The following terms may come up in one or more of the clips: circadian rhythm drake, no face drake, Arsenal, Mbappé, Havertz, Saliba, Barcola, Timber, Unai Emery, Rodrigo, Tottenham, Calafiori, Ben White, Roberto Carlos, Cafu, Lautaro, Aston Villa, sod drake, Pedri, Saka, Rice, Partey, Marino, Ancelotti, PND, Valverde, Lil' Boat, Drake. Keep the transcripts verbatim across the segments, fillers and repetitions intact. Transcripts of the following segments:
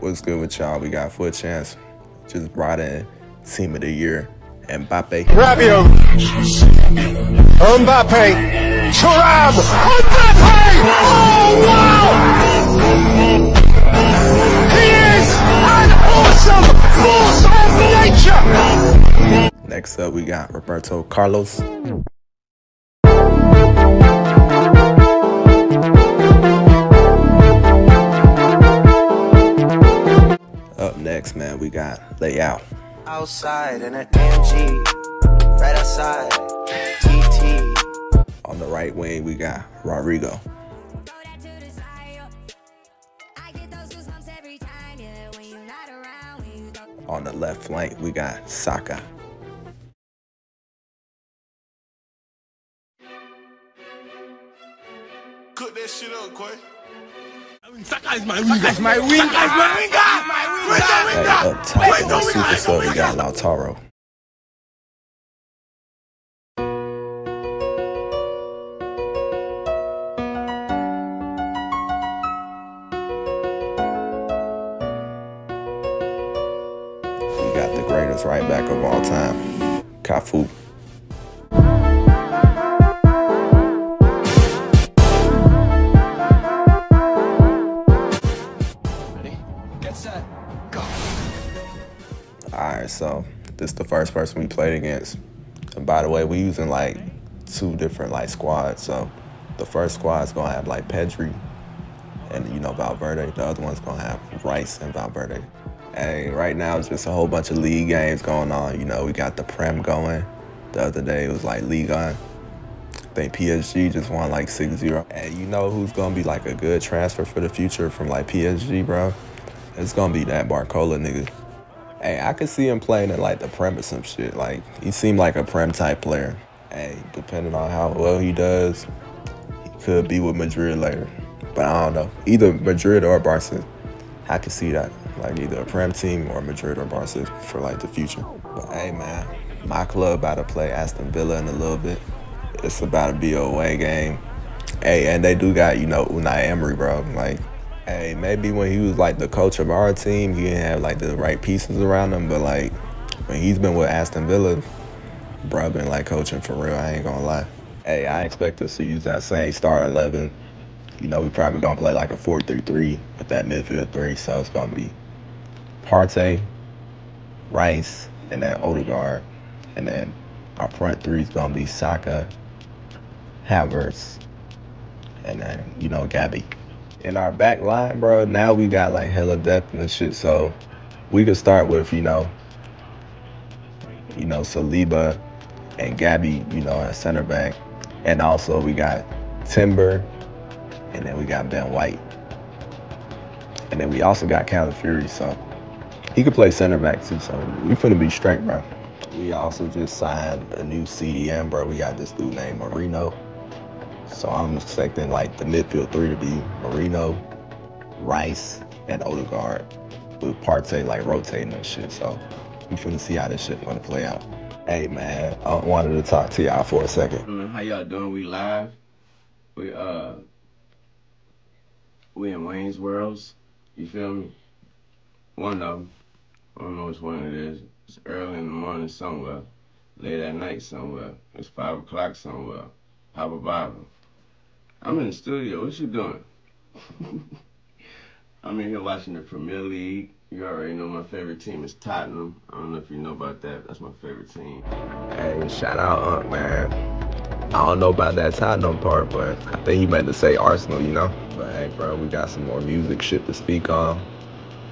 What's good with y'all? We got Foot Chance. Just brought in Team of the Year. Mbappé. Rabiot. Mbappé. Turam. Mbappé. Oh, wow. He is an awesome force of nature. Next up, we got Roberto Carlos. Next, man, we got Layout. Outside in an M G, right outside, T T. On the right wing, we got Rodrigo. On the left flank, we got Saka. Cook that shit up, Quay. Saka is my winger. Saka is my winger. Saka is my winger. Right up top in the super sub, we got Lautaro. We got the greatest right back of all time, Cafu. Alright, so this is the first person we played against. And by the way, we using like two different like squads. So the first squad's gonna have like Pedri and you know Valverde. The other one's gonna have Rice and Valverde. And right now it's just a whole bunch of league games going on. You know, we got the Prem going. The other day it was like League on. I think P S G just won like six zero. And you know who's gonna be like a good transfer for the future from like P S G, bro? It's gonna be that Barcola nigga. Hey, I could see him playing in like the Prem or some shit. Like, he seemed like a Prem type player. Hey, depending on how well he does, he could be with Madrid later. But I don't know. Either Madrid or Barca. I could see that. Like, either a Prem team or Madrid or Barca for like the future. But hey, man, my club about to play Aston Villa in a little bit. It's about to be a away game. Hey, and they do got, you know, Unai Emery, bro. Like, hey, maybe when he was like the coach of our team, he didn't have like the right pieces around him, but like when he's been with Aston Villa, bro, been like coaching for real, I ain't gonna lie. Hey, I expect us to use that same start eleven. You know, we probably gonna play like a four three three with that midfield three, so it's gonna be Partey, Rice, and then Odegaard, and then our front three is gonna be Saka, Havertz, and then, you know, Gabby. In our back line, bro, now we got like hella depth and shit, so we could start with, you know, you know, Saliba and Gabby, you know, at center back. And also we got Timber, and then we got Ben White. And then we also got Calafiori, so he could play center back too, so we finna be straight, bro. We also just signed a new C D M, bro. We got this dude named Marino. So I'm expecting like the midfield three to be Marino, Rice, and Odegaard with Partey like rotating and shit. So we finna see how this shit gonna play out. Hey man, I wanted to talk to y'all for a second. How y'all doing? We live. We uh, we in Wayne's Worlds. You feel me? One of them. I don't know which one it is. It's early in the morning somewhere, late at night somewhere. It's five o'clock somewhere. Papa Bible. I'm in the studio. What you doing? I'm in here watching the Premier League. You already know my favorite team is Tottenham. I don't know if you know about that. That's my favorite team. Hey, shout out, Unc, man. I don't know about that Tottenham part, but I think he meant to say Arsenal, you know? But hey, bro, we got some more music shit to speak on.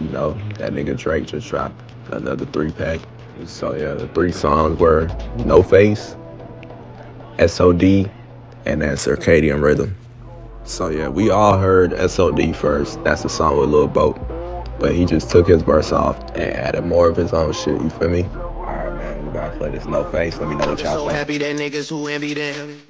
You know, that nigga Drake just dropped another three-pack. So, yeah, the three songs were No Face, S O D, and that Circadian Rhythm. So yeah, we all heard S O D first. That's the song with Lil' Boat. But he just took his verse off and added more of his own shit, you feel me? Alright man, we about to play this No Face. Let me know what y'all so think. Happy that niggas who envy them.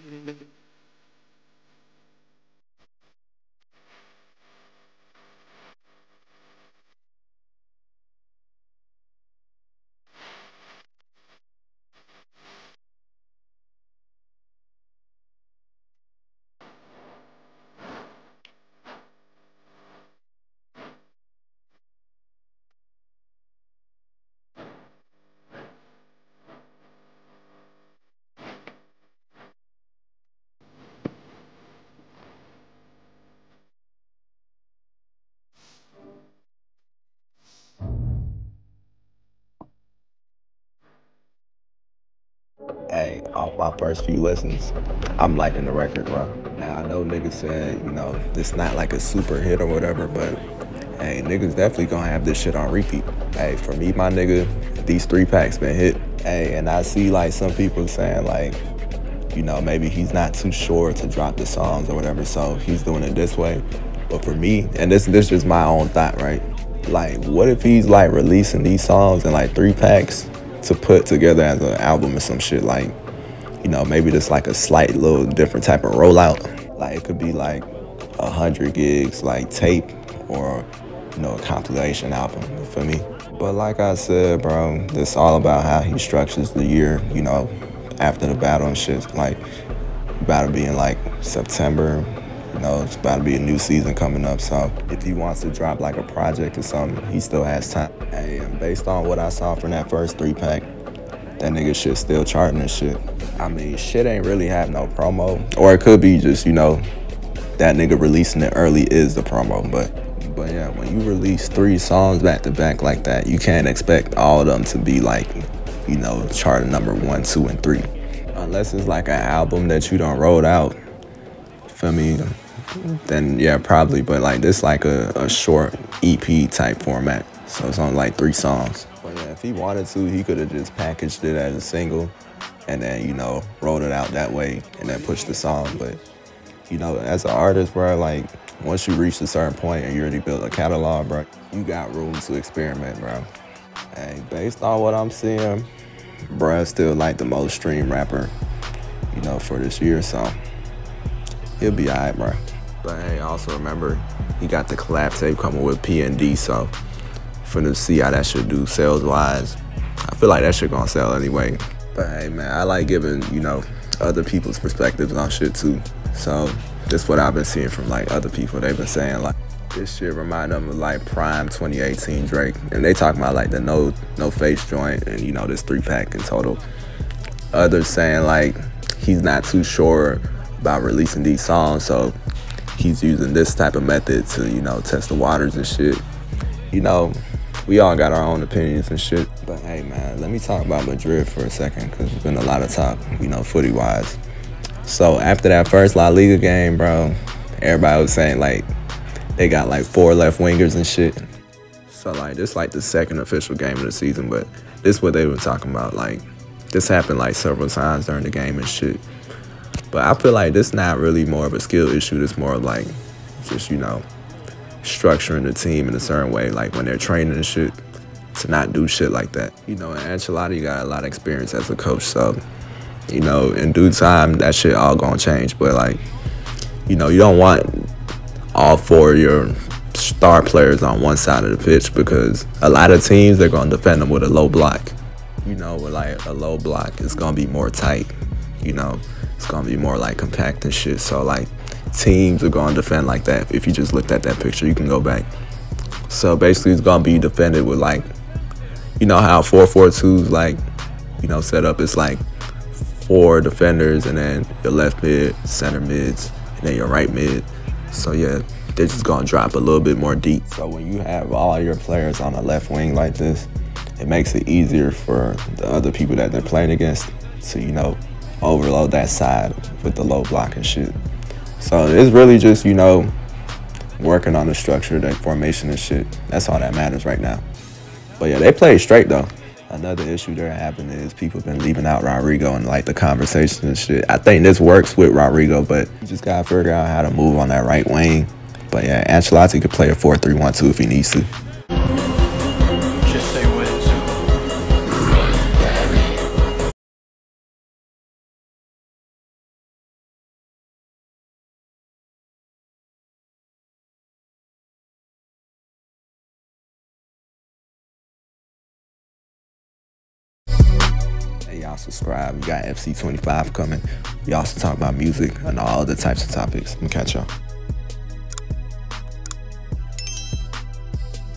My first few lessons, I'm lighting the record, bro. Now, I know niggas said, you know, it's not like a super hit or whatever, but hey, niggas definitely gonna have this shit on repeat. Hey, for me, my nigga, these three packs been hit. Hey, and I see like some people saying like, you know, maybe he's not too sure to drop the songs or whatever, so he's doing it this way. But for me, and this this is my own thought, right? Like, what if he's like releasing these songs in like three packs to put together as an album or some shit? Like, you know, maybe just like a slight little different type of rollout. Like, it could be like a hundred gigs, like tape, or, you know, a compilation album for me. But like I said, bro, it's all about how he structures the year, you know, after the battle and shit. Like, about to be in like September, you know, it's about to be a new season coming up. So if he wants to drop like a project or something, he still has time. Hey, and based on what I saw from that first three pack, that nigga shit still charting and shit. I mean, shit ain't really have no promo. Or it could be just, you know, that nigga releasing it early is the promo. But but yeah, when you release three songs back to back like that, you can't expect all of them to be like, you know, chart number one, two, and three. Unless it's like an album that you done rolled out, feel me? Then yeah, probably. But like this like a, a short E P type format. So it's on like three songs. But yeah, if he wanted to, he could have just packaged it as a single and then, you know, rolled it out that way and then pushed the song. But, you know, as an artist, bro, like, once you reach a certain point and you already built a catalog, bro, you got room to experiment, bro. And based on what I'm seeing, bro, still like the most streamed rapper, you know, for this year, so he'll be all right, bro. But hey, also remember, he got the collab tape coming with P N D, so finna see how that should do sales-wise. I feel like that shit gonna sell anyway. But hey, man, I like giving, you know, other people's perspectives on shit too. So that's what I've been seeing from like other people. They've been saying like, this shit remind them of like prime twenty eighteen Drake. And they talking about like the no no face joint and, you know, this three pack in total. Others saying like, he's not too sure about releasing these songs. So he's using this type of method to, you know, test the waters and shit. You know, we all got our own opinions and shit. But hey, man, let me talk about Madrid for a second, because there's been a lot of talk, you know, footy-wise. So after that first La Liga game, bro, everybody was saying, like, they got, like, four left wingers and shit. So, like, this, like, the second official game of the season, but this is what they were talking about. Like, this happened, like, several times during the game and shit. But I feel like this not really more of a skill issue. It's more of, like, just, you know, structuring the team in a certain way, like when they're training and shit, to not do shit like that. You know, and Ancelotti got a lot of experience as a coach, so, you know, in due time, that shit all gonna change. But like, you know, you don't want all four of your star players on one side of the pitch, because a lot of teams, they're gonna defend them with a low block. You know, with like a low block, it's gonna be more tight, you know, it's gonna be more like compact and shit. So like, teams are going to defend like that. If you just looked at that picture, you can go back. So basically, it's going to be defended with, like, you know how four four two's like, you know, set up. It's like four defenders and then your left mid, center mids, and then your right mid. So yeah, they're just going to drop a little bit more deep. So when you have all your players on the left wing like this, it makes it easier for the other people that they're playing against to, you know, overload that side with the low block and shit. So it's really just, you know, working on the structure, the formation and shit. That's all that matters right now. But yeah, they play straight though. Another issue they're having is people been leaving out Rodrigo and like the conversation and shit. I think this works with Rodrigo, but you just gotta figure out how to move on that right wing. But yeah, Ancelotti could play a four three one two if he needs to. Y'all subscribe. We got F C twenty-five coming. We also talk about music and all other types of topics. I'm gonna catch y'all.